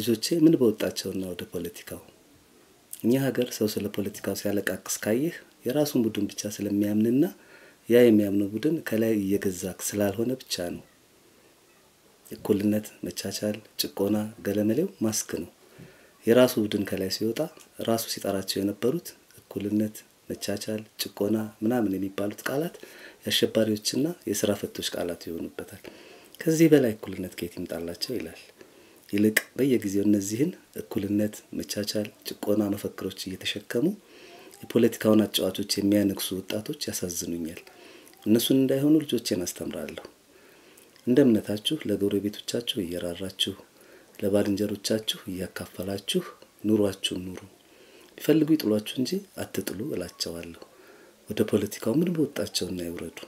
ልጆቼ ምን በወጣቸው ነው ወደ ፖለቲካው እኛ ሀገር ሰው ስለ ፖለቲካው ሲያለቃቅስ ካይህ የራሱን ቡድን ብቻ ስለሚያምንና ያ የሚያምነው ቡድን ከላይ የገዛክ ስላልሆነ ብቻ ነው እኩልነት መቻቻል ጭቆና ገለመሌው ማስክ ነው የራሱ ቡድን ከላይ ሲወጣ ራሱ ሲጣራቸው የነበሩት እኩልነት መቻቻል ጭቆና ምናምን የሚባሉት ቃላት ያሸባሪዎችና የሥራ ፈቶች ቃላት ይሆኑበታል ከዚህ በላይ እኩልነት ከየት ይምጣላቸው ይላል ይልቅ በየጊዜው እነዚህን እኩልነት መቻቻል ጭቆና መፈክሮች እየተሸከሙ የፖለቲካውን አጫዋቾች የሚያነክሱ ወጣቶች ያሳዝኑኛል እነሱን እንዳይሆኑ ልጆችን አስተምራለሁ እንደምነታችሁ ለጎረቤቶቻችሁ እየራራችሁ ለባልንጀሮቻችሁ እያካፈላችሁ ኑሯችሁን ኑሩ ይፈልጉ ይጥሏችሁ እንጂ አትጥሉ እላቸዋለሁ ወደ ፖለቲካው ምን ወጣቸው እና ይወረዱ